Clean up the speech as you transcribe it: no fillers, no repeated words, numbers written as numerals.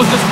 was just